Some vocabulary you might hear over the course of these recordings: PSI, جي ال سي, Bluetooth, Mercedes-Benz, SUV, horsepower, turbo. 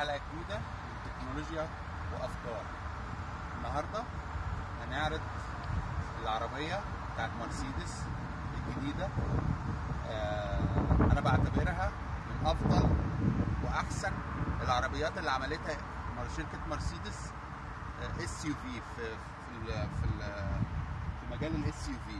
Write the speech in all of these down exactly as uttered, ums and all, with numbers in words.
حلقة جديدة من تكنولوجيا وأفكار. النهاردة هنعرض العربية بتاعت مرسيدس الجديدة، أنا بعتبرها من أفضل وأحسن العربيات اللي عملتها شركة مرسيدس اس يو في في في في مجال الاس يو في.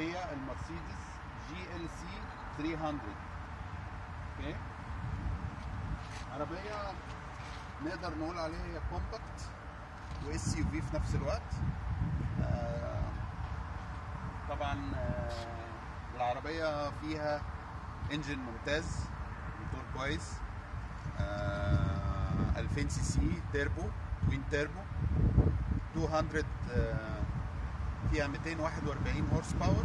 هي المرسيدس جي إل سي ثلاثمية. اوكي، عربية نقدر نقول عليها هي كومباكت واس يو في في نفس الوقت. طبعا العربية فيها انجن ممتاز، موتور كويس، ألفين سي سي تيربو، توين تيربو، مئتين، فيها مئتين وواحد وأربعين هورس باور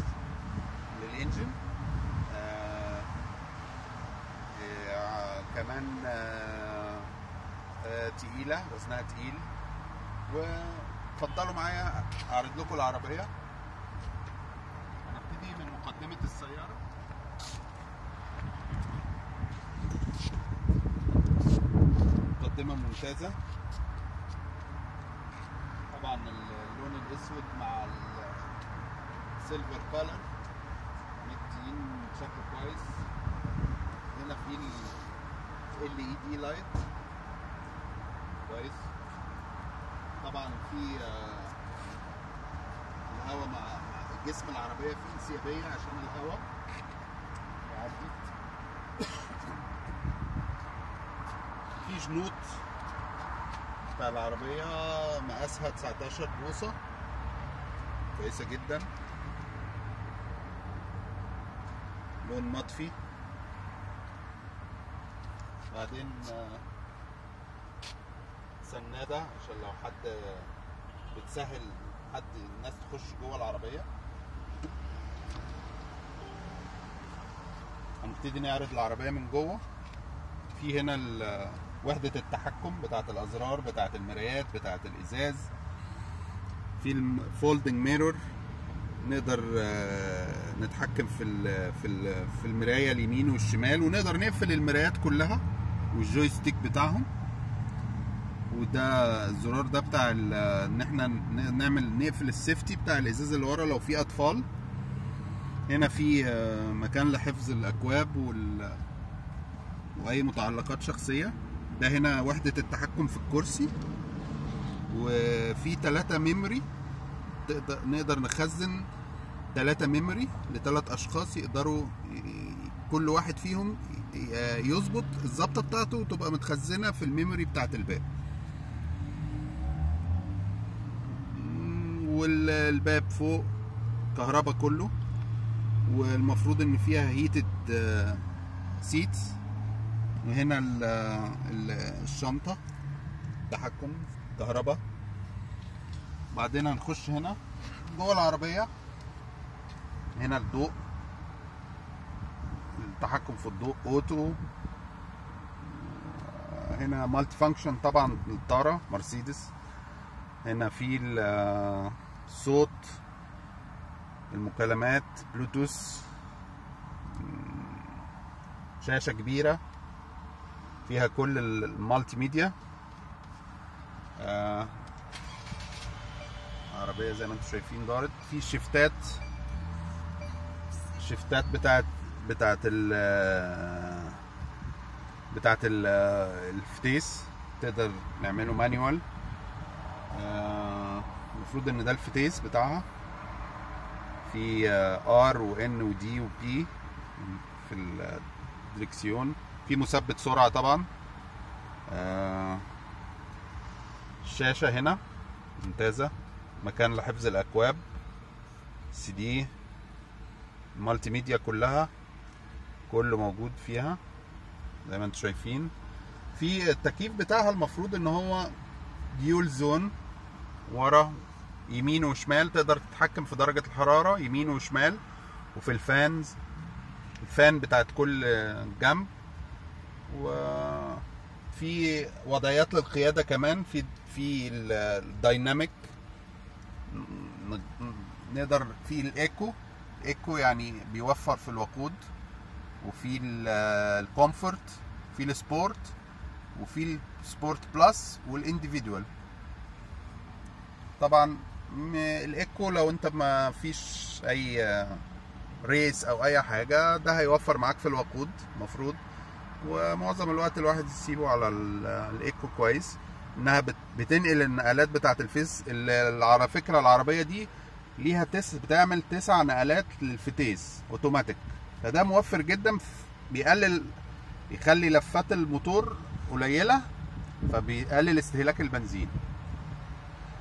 للانجن. آه آه كمان آه آه تقيلة، وزنها تقيل. واتفضلوا معايا اعرض لكم العربية. هنبتدي من مقدمة السيارة. مقدمة ممتازة، طبعا اللون الاسود مع السيلفر كولر مديين بشكل كويس. هنا في ال إل إي دي لايت كويس، طبعا في الهواء مع جسم العربية فيه انسيابية عشان الهواء يعدي. جنوط بتاع العربية مقاسها تسعتاشر بوصة، كويسة جدا، لون مطفي. بعدين سنادة عشان لو حد بتسهل حد الناس تخش جوه العربية. هنبتدي نعرض العربية من جوه. في هنا وحدة التحكم بتاعت الأزرار، بتاعت المرايات، بتاعت الإزاز. في الفولدنج ميرور نقدر نتحكم في في في المراية اليمين والشمال، ونقدر نقفل المرايات كلها والجويستيك بتاعهم. وده الزرار ده بتاع ان احنا نعمل نقفل السيفتي بتاع الإزاز اللي ورا لو في أطفال. هنا في مكان لحفظ الأكواب وال واي متعلقات شخصية. ده هنا وحدة التحكم في الكرسي، وفي ثلاثة ميموري تقدر نقدر نخزن ثلاثة ميموري لثلاث اشخاص، يقدروا كل واحد فيهم يظبط الظبطة بتاعته وتبقى متخزنة في الميموري بتاعت الباب. والباب فوق كهرباء كله، والمفروض ان فيها هيتد سيتس. وهنا الشنطة تحكم كهرباء. بعدين هنخش هنا جوه العربية. هنا الضوء، التحكم في الضوء اوتو. هنا مالتي فانكشن طبعا للطارة مرسيدس. هنا في الصوت، المكالمات، بلوتوث، شاشة كبيرة فيها كل المالتي ميديا. آه. عربية زي ما انتم شايفين دارت. في شيفتات، شيفتات بتاعت بتاعت ال بتاعت ال الفتيس تقدر نعمله مانيوال. آه. المفروض ان ده الفتيس بتاعها. في ار وان ودي وبي في الدركسيون. في مثبت سرعة طبعا. آه الشاشة هنا ممتازة، مكان لحفظ الأكواب، سي دي، المالتي ميديا كلها، كله موجود فيها زي ما انتم شايفين. في التكييف بتاعها المفروض ان هو ديول زون، ورا يمين وشمال، تقدر تتحكم في درجة الحرارة يمين وشمال، وفي الفانز، الفان بتاعت كل جنب. وفي وضعيات للقيادة كمان، في في الدايناميك نقدر، في الايكو، الايكو يعني بيوفر في الوقود، وفي الكومفورت، في السبورت، وفي السبورت بلس والانديفيدوال. طبعا الايكو لو انت ما فيش اي ريس او اي حاجه ده هيوفر معاك في الوقود مفروض، ومعظم الوقت الواحد يسيبه على الايكو كويس انها بتنقل النقلات بتاعه الفيز. على فكره العربيه دي ليها تس بتعمل تسع نقلات للفتيس اوتوماتيك، فده موفر جدا، بيقلل يخلي لفات الموتور قليله فبيقلل استهلاك البنزين.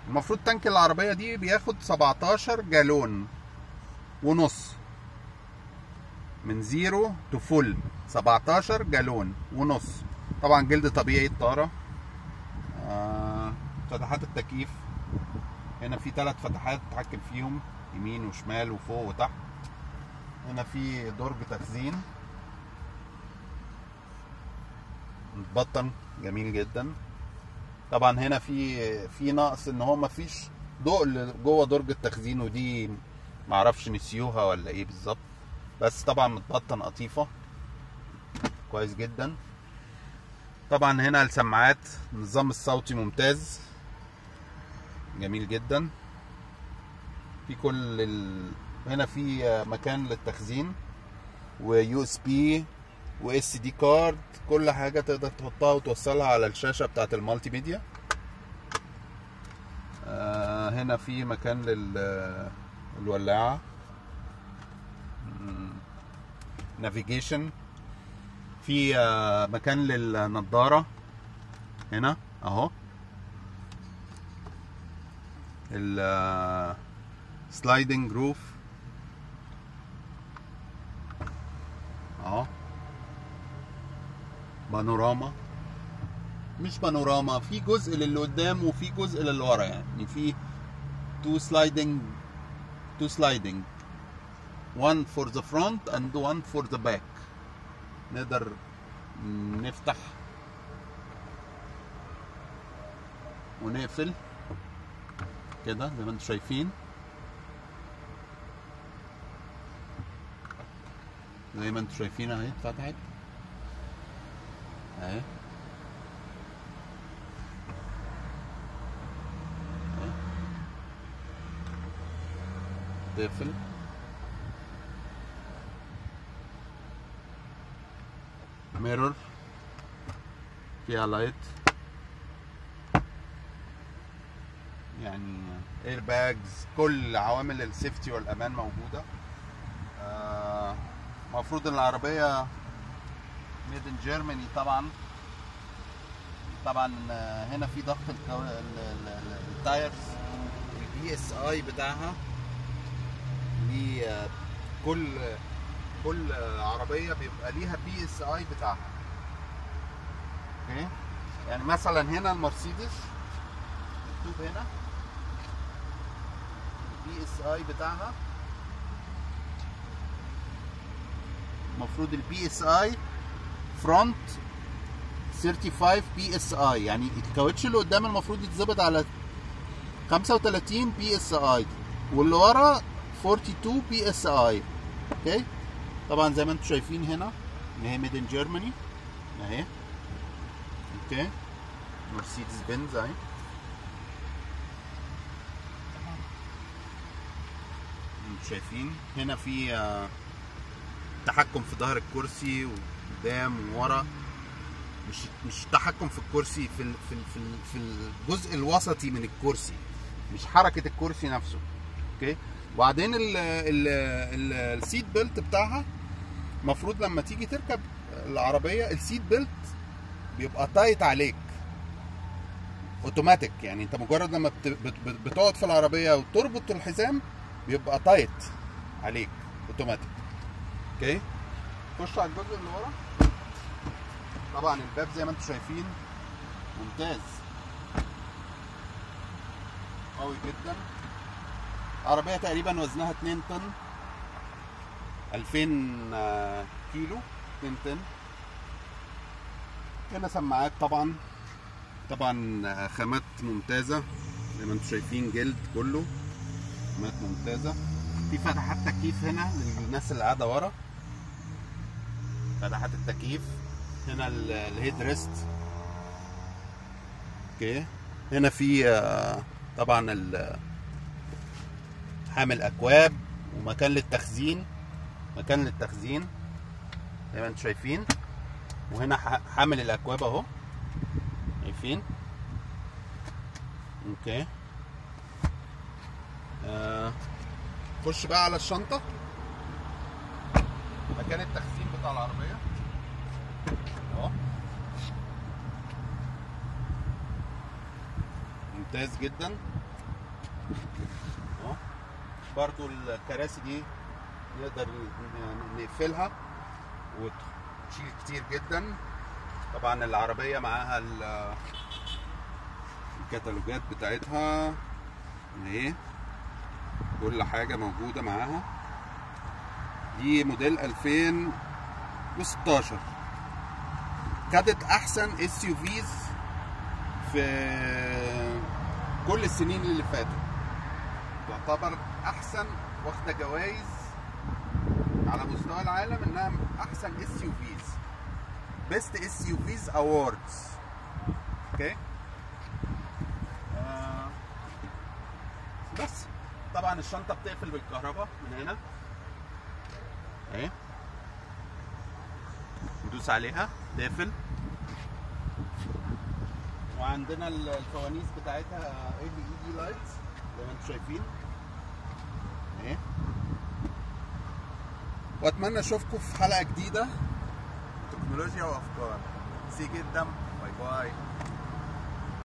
المفروض تانك العربيه دي بياخد سبعتاشر جالون ونص من زيرو تو فول، سبعتاشر جالون ونص. طبعا جلد طبيعي الطاره، آه، فتحات التكييف هنا في ثلاث فتحات تتحكم فيهم يمين وشمال وفوق وتحت. هنا في درج تخزين متبطن جميل جدا. طبعا هنا في في نقص ان هو مفيش ضوء جوه درج التخزين، ودي معرفش نسيوها ولا ايه بالظبط، بس طبعا متبطن قطيفه كويس جدا. طبعا هنا السماعات النظام الصوتي ممتاز جميل جدا. في كل ال... هنا في مكان للتخزين ويو اس بي واس دي كارد، كل حاجه تقدر تحطها وتوصلها على الشاشه بتاعه المالتي ميديا. آه هنا في مكان للولاعه، نافيجيشن، في آه مكان للنضاره هنا اهو، السلايدنج روف اهو، بانوراما، مش بانوراما، في جزء للي قدام وفي جزء للي ورا، يعني في تو سلايدنج تو سلايدنج one for the front and one for the back. نقدر نفتح ونقفل كده زي ما انتم شايفين، زي ما انتم شايفين اهي اتفتحت اهي، تقفل ميرور، فيها لايت، يعني اير باجز، كل عوامل السيفتي والامان موجوده. آه مفروض ان العربيه ميد ان جيرماني طبعا. طبعا هنا في ضغط التايرز البي اس اي بتاعها، ليه كل كل عربيه بيبقى ليها بي اس اي بتاعها. اوكي، يعني مثلا هنا المرسيدس مكتوب هنا البي اس اي بتاعها، المفروض البي اس اي فرونت خمسة وثلاثين بي اس اي، يعني الكاوتش اللي قدام المفروض يتظبط على خمسة وثلاثين بي اس اي واللي ورا اتنين وأربعين بي اس اي. اوكي، طبعا زي ما انتم شايفين هنا ان هي ميد ان جيرماني اهي. اوكي، مرسيدس بنز اهي. انتم شايفين هنا في تحكم في ظهر الكرسي وقدام وورا، مش مش تحكم في الكرسي، في ال في ال في, ال في الجزء الوسطي من الكرسي، مش حركه الكرسي نفسه. اوكي، وبعدين السيت بيلت بتاعها المفروض لما تيجي تركب العربيه السيت بيلت بيبقى تايت عليك اوتوماتيك، يعني انت مجرد لما بتقعد في العربيه وتربط الحزام بيبقى تايت عليك اوتوماتيك. اوكي، خش على الجزء اللي ورا. طبعا الباب زي ما انتم شايفين ممتاز قوي جدا. عربية تقريبا وزنها اتنين طن، ألفين كيلو، اتنين طن. هنا سماعات طبعا، طبعا خامات ممتازة زي ما انتم شايفين، جلد كله خامات ممتازة. في فتحات تكييف هنا للناس اللي قاعدة ورا، فتحات التكييف هنا، الهيد ريست اوكي. هنا في طبعا حامل اكواب ومكان للتخزين، مكان للتخزين زي ما انتم شايفين. وهنا حامل الاكواب اهو شايفين اوكي. نخش آه. بقى على الشنطه، مكان التخزين بتاع العربيه اهو. ممتاز جدا اهو. برضو الكراسي دي نقدر نقفلها وتشيل كتير جدا. طبعا العربيه معاها الكتالوجات بتاعتها اهي، كل حاجه موجوده معاها. دي موديل ألفين وستاشر، خدت احسن اس يو فيز في كل السنين اللي فاتت، تعتبر احسن، واخده جوائز على مستوى العالم انها احسن اس يو فيز، بيست اس يو فيز اووردز اوكي. آه. بس طبعا الشنطه بتقفل بالكهرباء من هنا اهي، ندوس عليها تقفل. وعندنا الفوانيس بتاعتها ال اي دي لايتس زي ما انتم شايفين اهي. واتمنى اشوفكم في حلقه جديده، تكنولوجيا وافكار. سي جدا، باي باي.